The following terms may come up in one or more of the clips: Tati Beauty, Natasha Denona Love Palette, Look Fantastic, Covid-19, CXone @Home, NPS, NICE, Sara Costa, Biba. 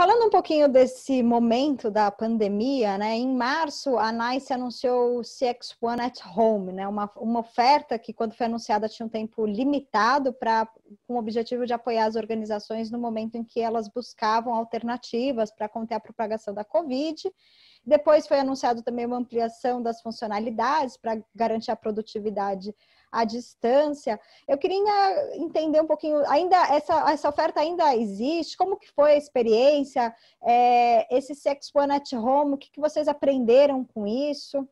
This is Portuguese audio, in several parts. Falando um pouquinho desse momento da pandemia, né? Em março, a NICE anunciou o CXone @Home, né? Uma oferta que, quando foi anunciada, tinha um tempo limitado com o objetivo de apoiar as organizações no momento em que elas buscavam alternativas para conter a propagação da Covid. Depois foi anunciado também uma ampliação das funcionalidades para garantir a produtividade à distância. Eu queria entender um pouquinho, ainda essa oferta ainda existe? Como que foi a experiência? Esse CXone @Home, o que que vocês aprenderam com isso?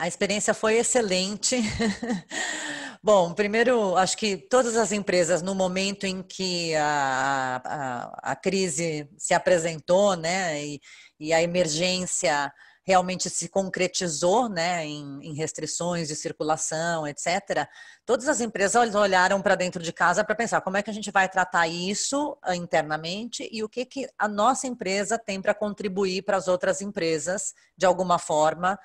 A experiência foi excelente. Bom, primeiro, acho que todas as empresas, no momento em que a crise se apresentou, né, e a emergência realmente se concretizou, né, em restrições de circulação, etc., todas as empresas olharam para dentro de casa para pensar como é que a gente vai tratar isso internamente e o que que a nossa empresa tem para contribuir para as outras empresas, de alguma forma,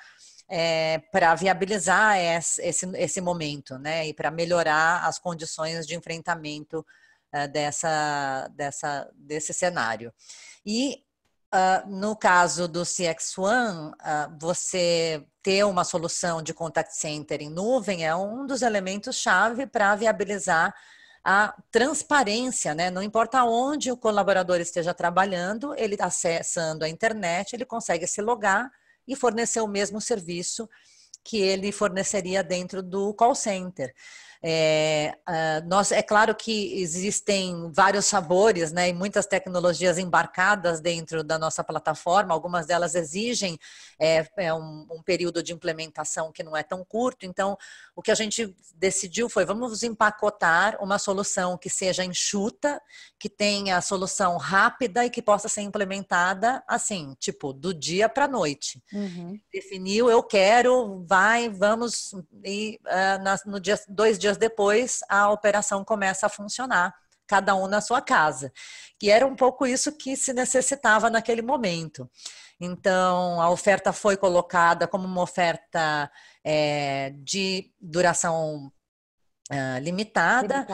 para viabilizar esse momento, né, e para melhorar as condições de enfrentamento desse cenário. E no caso do CXone, você ter uma solução de contact center em nuvem é um dos elementos-chave para viabilizar a transparência, né? Não importa onde o colaborador esteja trabalhando, ele acessando a internet, ele consegue se logar e fornecer o mesmo serviço que ele forneceria dentro do call center. É claro que existem vários sabores, né, e muitas tecnologias embarcadas dentro da nossa plataforma. Algumas delas exigem um período de implementação que não é tão curto. Então, o que a gente decidiu foi: vamos empacotar uma solução que seja enxuta, que tenha solução rápida e que possa ser implementada assim, tipo, do dia para a noite. Uhum. Definiu, eu quero, vamos, e no dia, 2 dias depois, a operação começa a funcionar, cada um na sua casa, que era um pouco isso que se necessitava naquele momento. Então, a oferta foi colocada como uma oferta de duração limitada.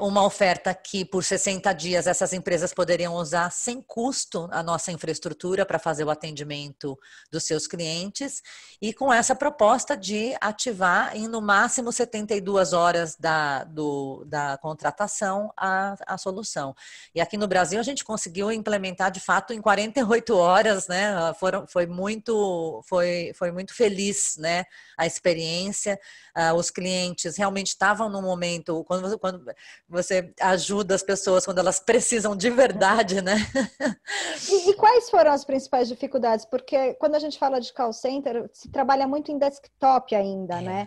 Uma oferta que por 60 dias essas empresas poderiam usar sem custo a nossa infraestrutura para fazer o atendimento dos seus clientes, e com essa proposta de ativar em no máximo 72 horas da contratação a solução. E aqui no Brasil a gente conseguiu implementar de fato em 48 horas, né? Foi muito feliz, né, a experiência. Os clientes realmente estavam no momento, quando você ajuda as pessoas quando elas precisam de verdade, né? E quais foram as principais dificuldades? Porque quando a gente fala de call center, se trabalha muito em desktop ainda, né?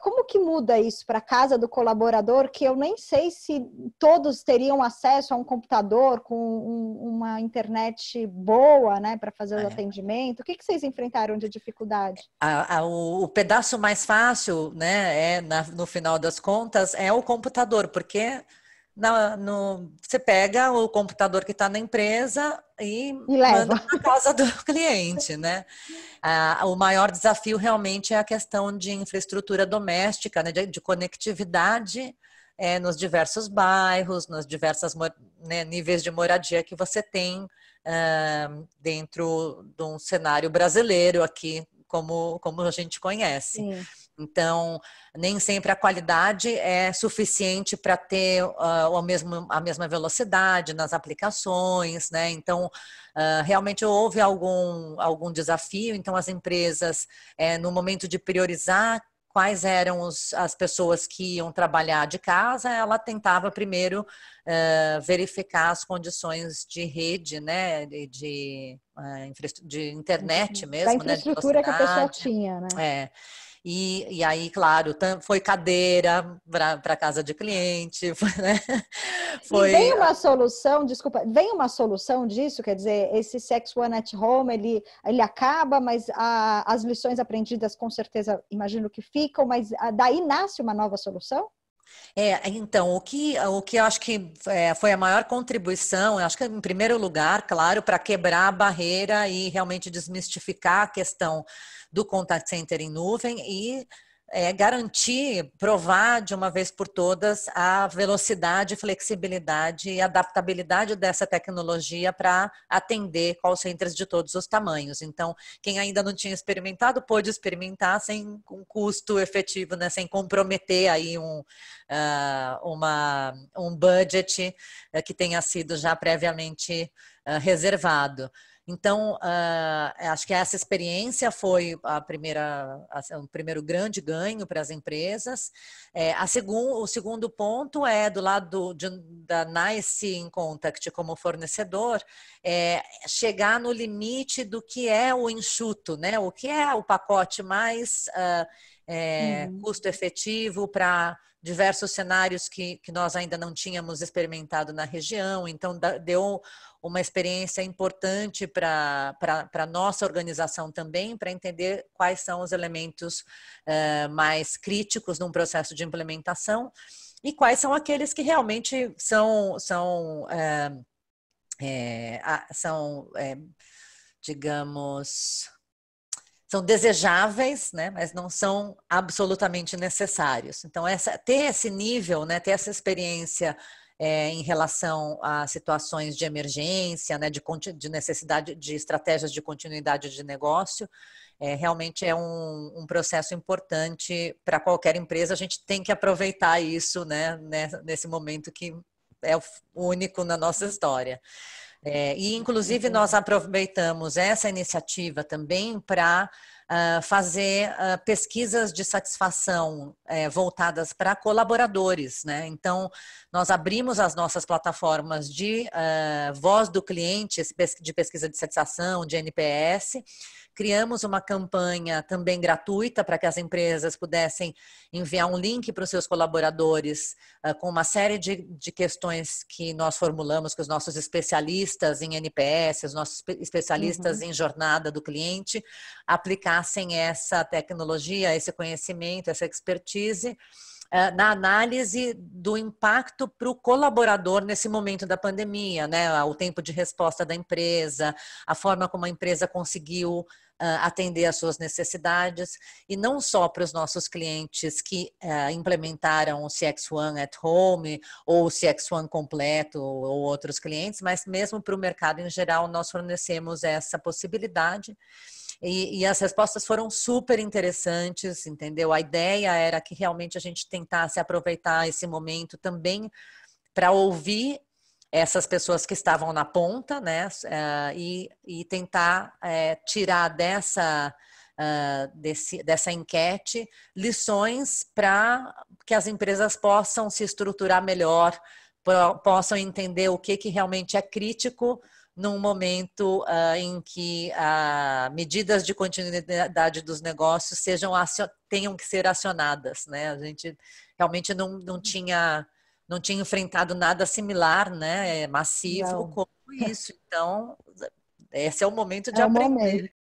Como que muda isso para a casa do colaborador, que eu nem sei se todos teriam acesso a um computador com uma internet boa, né, para fazer o atendimento? O que que vocês enfrentaram de dificuldade? O pedaço mais fácil, né, no final das contas, é o computador, porque você pega o computador que está na empresa e manda para casa do cliente, né? O maior desafio realmente é a questão de infraestrutura doméstica, né, de conectividade nos diversos bairros, nos diversos, né, níveis de moradia que você tem dentro de um cenário brasileiro aqui, como a gente conhece. Sim. Então, nem sempre a qualidade é suficiente para ter a mesma velocidade nas aplicações, né? Então, realmente houve algum desafio. Então, as empresas, no momento de priorizar quais eram as pessoas que iam trabalhar de casa, ela tentava primeiro verificar as condições de rede, né, de internet mesmo, da infraestrutura, né, que a pessoa tinha, né? E aí, claro, foi cadeira para casa de cliente, né? E vem uma solução, desculpa, vem uma solução disso? Quer dizer, esse CXone @Home, ele acaba, mas as lições aprendidas, com certeza, imagino que ficam, mas daí nasce uma nova solução? Então, o que eu acho que foi a maior contribuição, eu acho que em primeiro lugar, claro, para quebrar a barreira e realmente desmistificar a questão do contact center em nuvem e garantir, provar de uma vez por todas a velocidade, flexibilidade e adaptabilidade dessa tecnologia para atender call centers de todos os tamanhos. Então, quem ainda não tinha experimentado, pôde experimentar sem um custo efetivo, né, sem comprometer aí um budget que tenha sido já previamente reservado. Então, acho que essa experiência foi o primeiro grande ganho para as empresas. O segundo ponto é, do lado da NICE in Contact como fornecedor, chegar no limite do que é o enxuto, né? O que é o pacote mais custo efetivo para diversos cenários que nós ainda não tínhamos experimentado na região. Então, deu uma experiência importante para a nossa organização também, para entender quais são os elementos mais críticos num processo de implementação e quais são aqueles que realmente são desejáveis, né, mas não são absolutamente necessários. Então, ter esse nível, né, ter essa experiência em relação a situações de emergência, né, de necessidade de estratégias de continuidade de negócio, realmente é um processo importante para qualquer empresa. A gente tem que aproveitar isso, né, nesse momento que é o único na nossa história. E, inclusive, nós aproveitamos essa iniciativa também para fazer pesquisas de satisfação voltadas para colaboradores, né? Então, nós abrimos as nossas plataformas de voz do cliente, de pesquisa de satisfação, de NPS. Criamos uma campanha também gratuita para que as empresas pudessem enviar um link para os seus colaboradores com uma série de questões que nós formulamos com os nossos especialistas em NPS, os nossos especialistas em jornada do cliente, aplicassem essa tecnologia, esse conhecimento, essa expertise na análise do impacto para o colaborador nesse momento da pandemia, né? O tempo de resposta da empresa, a forma como a empresa conseguiu atender às suas necessidades, e não só para os nossos clientes que implementaram o CXone @Home ou o CXone completo ou outros clientes, mas mesmo para o mercado em geral nós fornecemos essa possibilidade. E as respostas foram super interessantes, entendeu? A ideia era que realmente a gente tentasse aproveitar esse momento também para ouvir essas pessoas que estavam na ponta, né? E tentar tirar dessa enquete lições para que as empresas possam se estruturar melhor, possam entender o que realmente é crítico num momento em que medidas de continuidade dos negócios tenham que ser acionadas, né? A gente realmente não tinha enfrentado nada similar, né? Massivo como isso. Então, esse é o momento de aprender.